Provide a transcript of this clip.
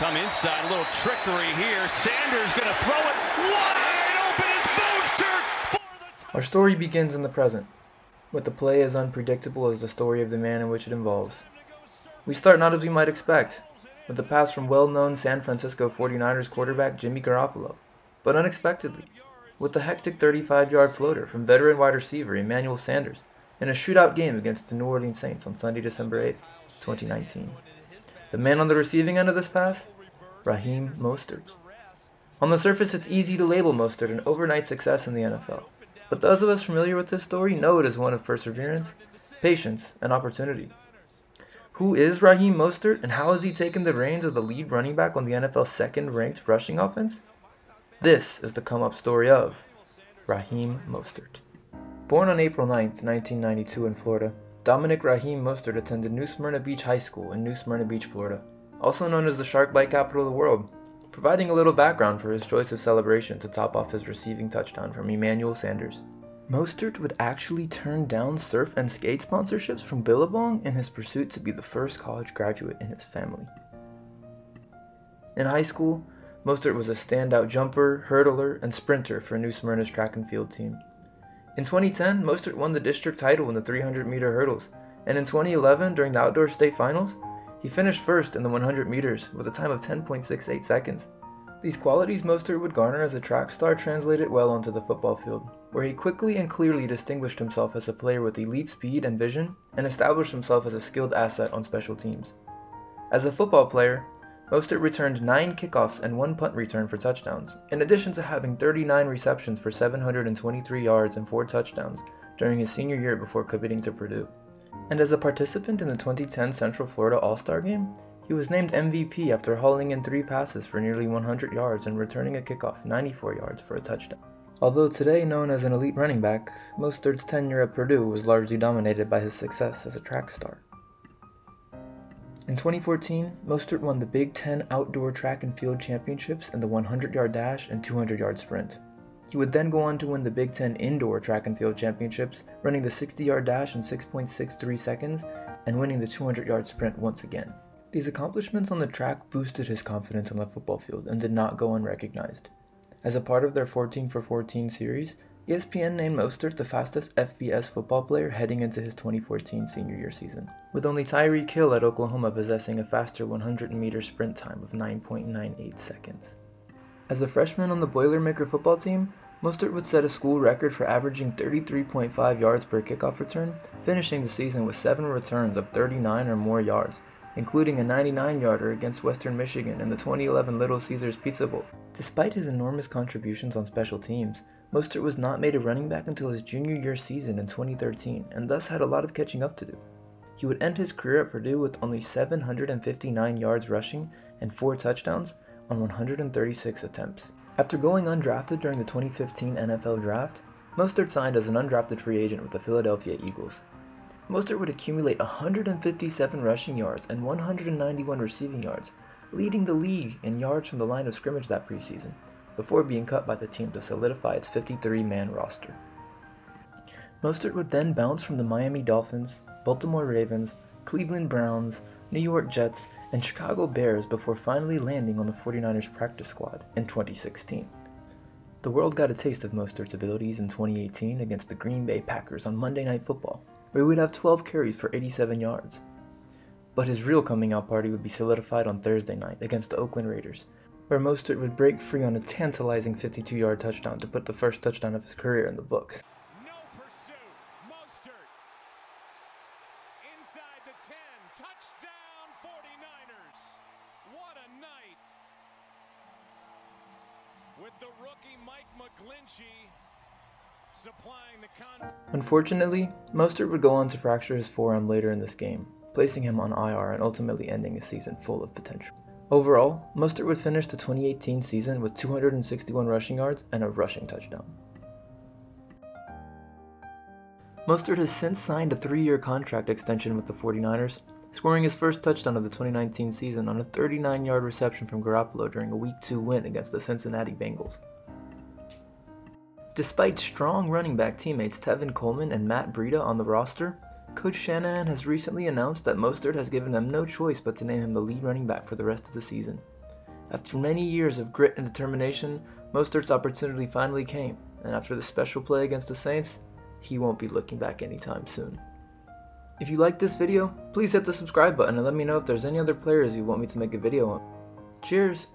Come inside, a little trickery here. Sanders gonna throw it wide open. It's Mostert for the... Our story begins in the present, with the play as unpredictable as the story of the man in which it involves. We start not as we might expect, with the pass from well-known San Francisco 49ers quarterback Jimmy Garoppolo, but unexpectedly, with the hectic 35-yard floater from veteran wide receiver Emmanuel Sanders in a shootout game against the New Orleans Saints on Sunday, December 8, 2019. The man on the receiving end of this pass? Raheem Mostert. On the surface, it's easy to label Mostert an overnight success in the NFL, but those of us familiar with this story know it is one of perseverance, patience, and opportunity. Who is Raheem Mostert, and how has he taken the reins as the lead running back on the NFL's second-ranked rushing offense? This is the come-up story of Raheem Mostert. Born on April 9, 1992 in Florida, Dominic Raheem Mostert attended New Smyrna Beach High School in New Smyrna Beach, Florida, also known as the Shark Bite capital of the world, providing a little background for his choice of celebration to top off his receiving touchdown from Emmanuel Sanders. Mostert would actually turn down surf and skate sponsorships from Billabong in his pursuit to be the first college graduate in his family. In high school, Mostert was a standout jumper, hurdler, and sprinter for New Smyrna's track and field team. In 2010, Mostert won the district title in the 300-meter hurdles, and in 2011, during the outdoor state finals, he finished first in the 100 meters with a time of 10.68 seconds. These qualities Mostert would garner as a track star translated well onto the football field, where he quickly and clearly distinguished himself as a player with elite speed and vision, and established himself as a skilled asset on special teams. As a football player, Mostert returned 9 kickoffs and 1 punt return for touchdowns, in addition to having 39 receptions for 723 yards and 4 touchdowns during his senior year before committing to Purdue. And as a participant in the 2010 Central Florida All-Star Game, he was named MVP after hauling in 3 passes for nearly 100 yards and returning a kickoff 94 yards for a touchdown. Although today known as an elite running back, Mostert's tenure at Purdue was largely dominated by his success as a track star. In 2014, Mostert won the Big Ten Outdoor Track and Field Championships in the 100-yard dash and 200-yard sprint. He would then go on to win the Big Ten Indoor Track and Field Championships, running the 60-yard dash in 6.63 seconds and winning the 200-yard sprint once again. These accomplishments on the track boosted his confidence on the football field and did not go unrecognized. As a part of their 14 for 14 series, ESPN named Mostert the fastest FBS football player heading into his 2014 senior year season, with only Tyree Kill at Oklahoma possessing a faster 100-meter sprint time of 9.98 seconds. As a freshman on the Boilermaker football team, Mostert would set a school record for averaging 33.5 yards per kickoff return, finishing the season with 7 returns of 39 or more yards, including a 99-yarder against Western Michigan in the 2011 Little Caesars Pizza Bowl. Despite his enormous contributions on special teams, Mostert was not made a running back until his junior year season in 2013, and thus had a lot of catching up to do. He would end his career at Purdue with only 759 yards rushing and 4 touchdowns on 136 attempts. After going undrafted during the 2015 NFL Draft, Mostert signed as an undrafted free agent with the Philadelphia Eagles. Mostert would accumulate 157 rushing yards and 191 receiving yards, leading the league in yards from the line of scrimmage that preseason, before being cut by the team to solidify its 53-man roster. Mostert would then bounce from the Miami Dolphins, Baltimore Ravens, Cleveland Browns, New York Jets, and Chicago Bears before finally landing on the 49ers practice squad in 2016. The world got a taste of Mostert's abilities in 2018 against the Green Bay Packers on Monday Night Football, where he would have 12 carries for 87 yards. But his real coming-out party would be solidified on Thursday night against the Oakland Raiders, where Mostert would break free on a tantalizing 52-yard touchdown to put the first touchdown of his career in the books. No pursuit. Mostert inside the 10. Touchdown 49ers. What a night. With the rookie Mike McGlinchey supplying the Unfortunately, Mostert would go on to fracture his forearm later in this game, placing him on IR and ultimately ending a season full of potential. Overall, Mostert would finish the 2018 season with 261 rushing yards and a rushing touchdown. Mostert has since signed a 3-year contract extension with the 49ers, scoring his first touchdown of the 2019 season on a 39-yard reception from Garoppolo during a Week 2 win against the Cincinnati Bengals. Despite strong running back teammates Tevin Coleman and Matt Breida on the roster, Coach Shanahan has recently announced that Mostert has given them no choice but to name him the lead running back for the rest of the season. After many years of grit and determination, Mostert's opportunity finally came, and after the special play against the Saints, he won't be looking back anytime soon. If you liked this video, please hit the subscribe button and let me know if there's any other players you want me to make a video on. Cheers!